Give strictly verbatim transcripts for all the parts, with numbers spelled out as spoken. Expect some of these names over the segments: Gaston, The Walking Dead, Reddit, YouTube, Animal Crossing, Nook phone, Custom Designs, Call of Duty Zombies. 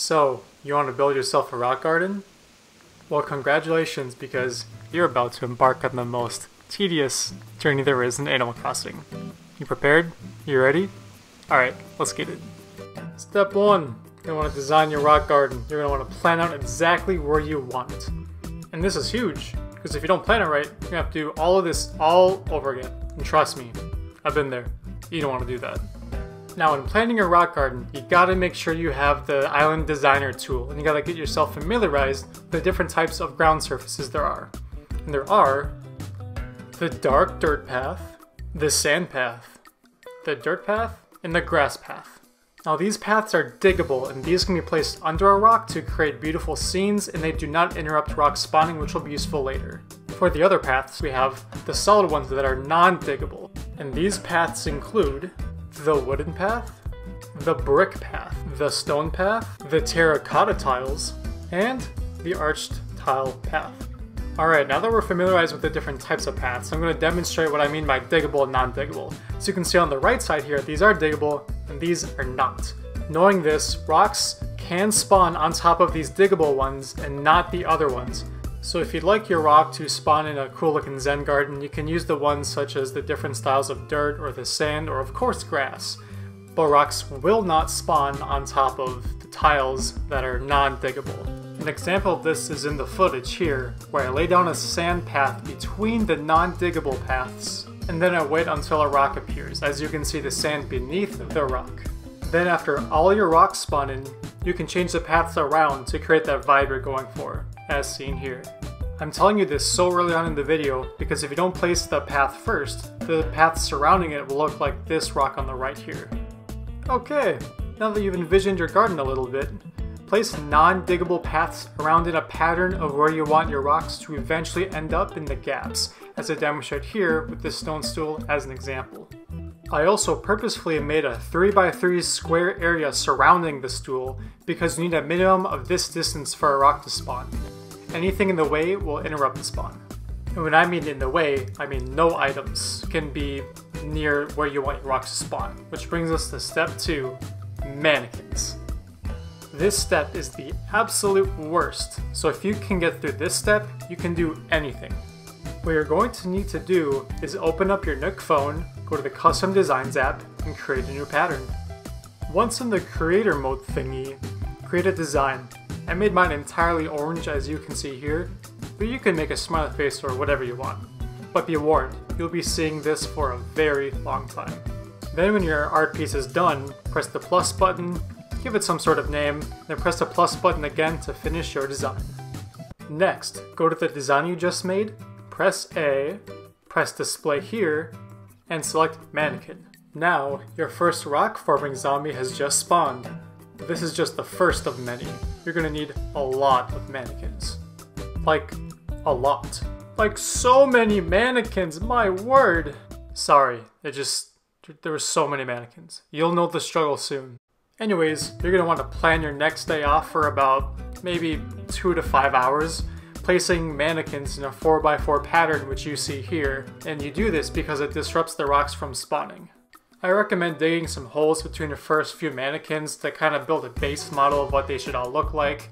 So, you want to build yourself a rock garden? Well, congratulations, because you're about to embark on the most tedious journey there is in Animal Crossing. You prepared? You ready? Alright, let's get it. Step one. You're going to want to design your rock garden. You're going to want to plan out exactly where you want it. And this is huge, because if you don't plan it right, you're going to have to do all of this all over again. And trust me, I've been there. You don't want to do that. Now, when planning your rock garden, you gotta make sure you have the Island Designer tool, and you gotta get yourself familiarized with the different types of ground surfaces there are. And there are the dark dirt path, the sand path, the dirt path, and the grass path. Now, these paths are diggable, and these can be placed under a rock to create beautiful scenes, and they do not interrupt rock spawning, which will be useful later. For the other paths, we have the solid ones that are non-diggable, and these paths include the wooden path, the brick path, the stone path, the terracotta tiles, and the arched tile path. Alright, now that we're familiarized with the different types of paths, I'm going to demonstrate what I mean by diggable and non-diggable. So you can see on the right side here, these are diggable and these are not. Knowing this, rocks can spawn on top of these diggable ones and not the other ones. So if you'd like your rock to spawn in a cool looking zen garden, you can use the ones such as the different styles of dirt or the sand or of course grass. But rocks will not spawn on top of the tiles that are non-diggable. An example of this is in the footage here, where I lay down a sand path between the non-diggable paths, and then I wait until a rock appears, as you can see the sand beneath the rock. Then after all your rocks spawn in, you can change the paths around to create that vibe you're going for, as seen here. I'm telling you this so early on in the video because if you don't place the path first, the paths surrounding it will look like this rock on the right here. Okay, now that you've envisioned your garden a little bit, place non-diggable paths around in a pattern of where you want your rocks to eventually end up in the gaps, as I demonstrate here with this stone stool as an example. I also purposefully made a three by three square area surrounding the stool because you need a minimum of this distance for a rock to spawn. Anything in the way will interrupt the spawn. And when I mean in the way, I mean no items can be near where you want your rocks to spawn, which brings us to step two, mannequins. This step is the absolute worst, so if you can get through this step, you can do anything. What you're going to need to do is open up your Nook phone, go to the Custom Designs app, and create a new pattern. Once in the creator mode thingy, create a design. I made mine entirely orange as you can see here, but you can make a smiley face or whatever you want. But be warned, you'll be seeing this for a very long time. Then when your art piece is done, press the plus button, give it some sort of name, then press the plus button again to finish your design. Next, go to the design you just made, press A, press display here, and select mannequin. Now, your first rock forming zombie has just spawned. This is just the first of many. You're gonna need a lot of mannequins. Like, a lot. Like so many mannequins, my word! Sorry, it just, there were so many mannequins. You'll know the struggle soon. Anyways, you're gonna wanna plan your next day off for about maybe two to five hours. Placing mannequins in a four by four pattern which you see here, and you do this because it disrupts the rocks from spawning. I recommend digging some holes between the first few mannequins to kind of build a base model of what they should all look like,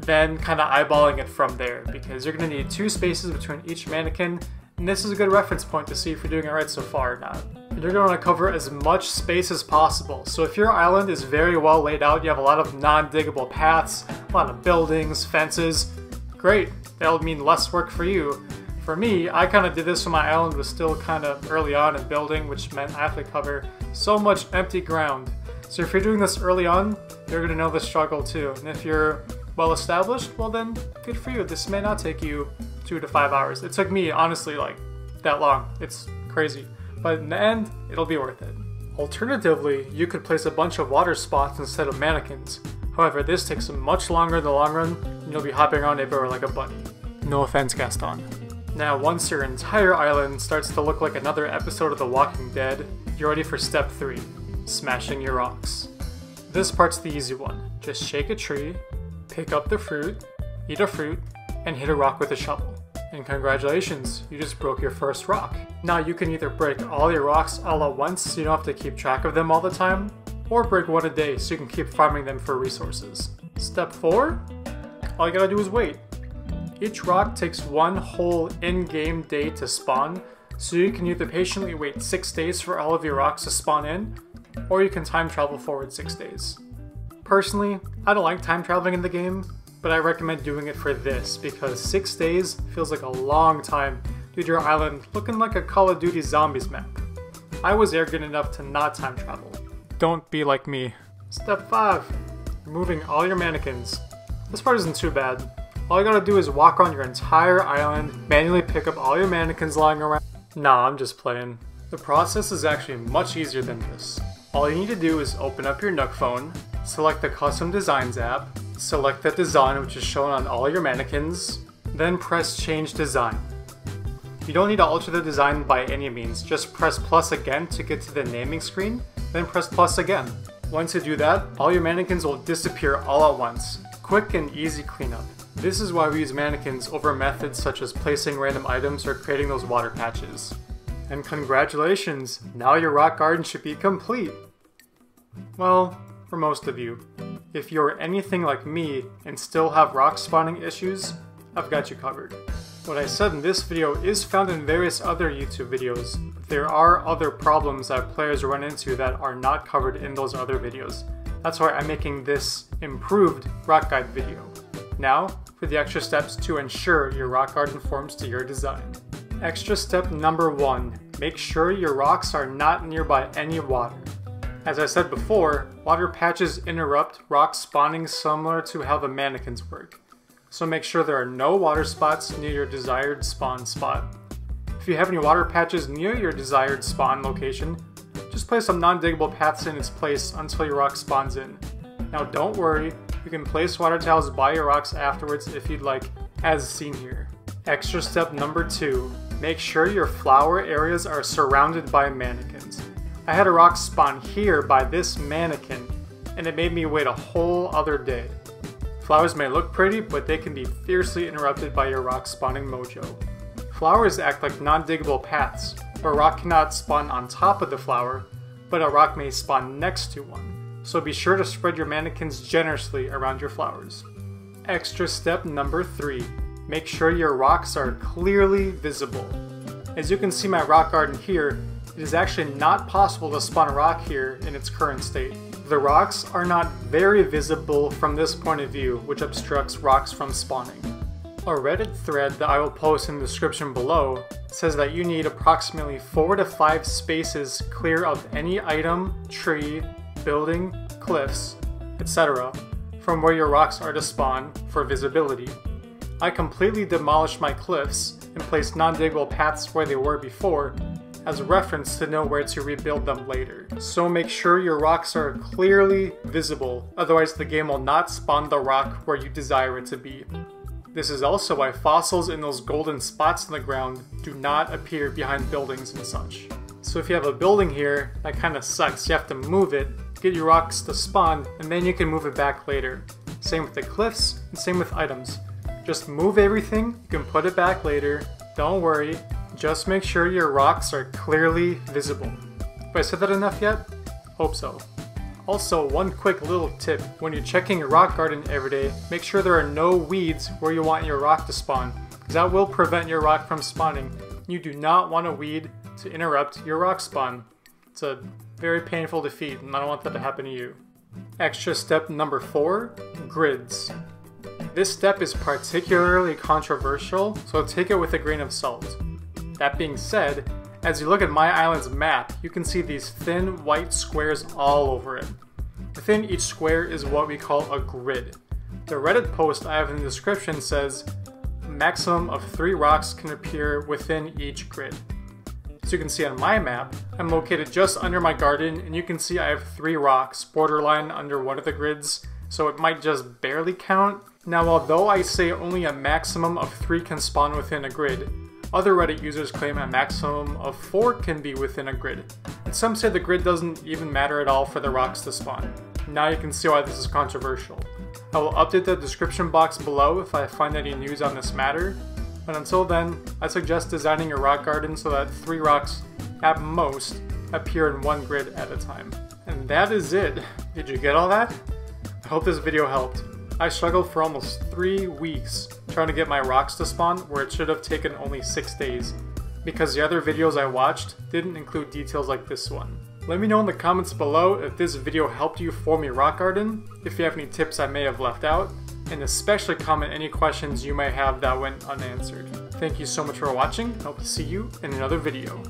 then kind of eyeballing it from there because you're going to need two spaces between each mannequin, and this is a good reference point to see if you're doing it right so far or not. And you're going to want to cover as much space as possible, so if your island is very well laid out, you have a lot of non-diggable paths, a lot of buildings, fences, great. That'll mean less work for you. For me, I kind of did this when my island was still kind of early on in building, which meant I have to cover so much empty ground. So if you're doing this early on, you're going to know the struggle too. And if you're well established, well then, good for you. This may not take you two to five hours. It took me, honestly, like that long. It's crazy. But in the end, it'll be worth it. Alternatively, you could place a bunch of water spots instead of mannequins. However, this takes much longer in the long run, and you'll be hopping around everywhere like a bunny. No offense, Gaston. Now, once your entire island starts to look like another episode of The Walking Dead, you're ready for step three, smashing your rocks. This part's the easy one. Just shake a tree, pick up the fruit, eat a fruit, and hit a rock with a shovel. And congratulations, you just broke your first rock. Now, you can either break all your rocks all at once so you don't have to keep track of them all the time, or break one a day so you can keep farming them for resources. Step four? All you gotta do is wait. Each rock takes one whole in-game day to spawn, so you can either patiently wait six days for all of your rocks to spawn in, or you can time travel forward six days. Personally, I don't like time traveling in the game, but I recommend doing it for this because six days feels like a long time due to your island looking like a Call of Duty Zombies map. I was arrogant enough to not time travel. Don't be like me. Step five. Removing all your mannequins. This part isn't too bad. All you gotta do is walk around your entire island, manually pick up all your mannequins lying around. Nah, I'm just playing. The process is actually much easier than this. All you need to do is open up your Nook phone, select the Custom Designs app, select the design which is shown on all your mannequins, then press Change Design. You don't need to alter the design by any means, just press plus again to get to the naming screen, then press plus again. Once you do that, all your mannequins will disappear all at once. Quick and easy cleanup. This is why we use mannequins over methods such as placing random items or creating those water patches. And congratulations, now your rock garden should be complete! Well, for most of you. If you're anything like me and still have rock spawning issues, I've got you covered. What I said in this video is found in various other YouTube videos, but there are other problems that players run into that are not covered in those other videos. That's why I'm making this improved rock guide video. Now, for the extra steps to ensure your rock garden forms to your design. Extra step number one, make sure your rocks are not nearby any water. As I said before, water patches interrupt rock spawning similar to how the mannequins work. So make sure there are no water spots near your desired spawn spot. If you have any water patches near your desired spawn location, just place some non-diggable paths in its place until your rock spawns in. Now don't worry, you can place water tiles by your rocks afterwards if you'd like, as seen here. Extra step number two, make sure your flower areas are surrounded by mannequins. I had a rock spawn here by this mannequin, and it made me wait a whole other day. Flowers may look pretty, but they can be fiercely interrupted by your rock spawning mojo. Flowers act like non-diggable paths, where a rock cannot spawn on top of the flower, but a rock may spawn next to one, so be sure to spread your mannequins generously around your flowers. Extra step number three, make sure your rocks are clearly visible. As you can see my rock garden here, it is actually not possible to spawn a rock here in its current state. The rocks are not very visible from this point of view, which obstructs rocks from spawning. A Reddit thread that I will post in the description below says that you need approximately four to five spaces clear of any item, tree, building, cliffs, et cetera from where your rocks are to spawn for visibility. I completely demolished my cliffs and placed non-diggable paths where they were before, as a reference to know where to rebuild them later. So make sure your rocks are clearly visible, otherwise the game will not spawn the rock where you desire it to be. This is also why fossils in those golden spots in the ground do not appear behind buildings and such. So if you have a building here, that kinda sucks, you have to move it, get your rocks to spawn, and then you can move it back later. Same with the cliffs, and same with items. Just move everything, you can put it back later, don't worry. Just make sure your rocks are clearly visible. Have I said that enough yet? Hope so. Also, one quick little tip. When you're checking your rock garden every day, make sure there are no weeds where you want your rock to spawn, because that will prevent your rock from spawning. You do not want a weed to interrupt your rock spawn. It's a very painful defeat, and I don't want that to happen to you. Extra step number four, grids. This step is particularly controversial, so take it with a grain of salt. That being said, as you look at my island's map, you can see these thin white squares all over it. Within each square is what we call a grid. The Reddit post I have in the description says, maximum of three rocks can appear within each grid. As you can see on my map, I'm located just under my garden, and you can see I have three rocks borderline under one of the grids, so it might just barely count. Now, although I say only a maximum of three can spawn within a grid, other Reddit users claim a maximum of four can be within a grid, and some say the grid doesn't even matter at all for the rocks to spawn. Now you can see why this is controversial. I will update the description box below if I find any news on this matter, but until then, I suggest designing your rock garden so that three rocks, at most, appear in one grid at a time. And And that is it. Did you get all that? I hope this video helped. I struggled for almost three weeks trying to get my rocks to spawn where it should have taken only six days, because the other videos I watched didn't include details like this one. Let me know in the comments below if this video helped you form your rock garden, if you have any tips I may have left out, and especially comment any questions you may have that went unanswered. Thank you so much for watching, hope to see you in another video.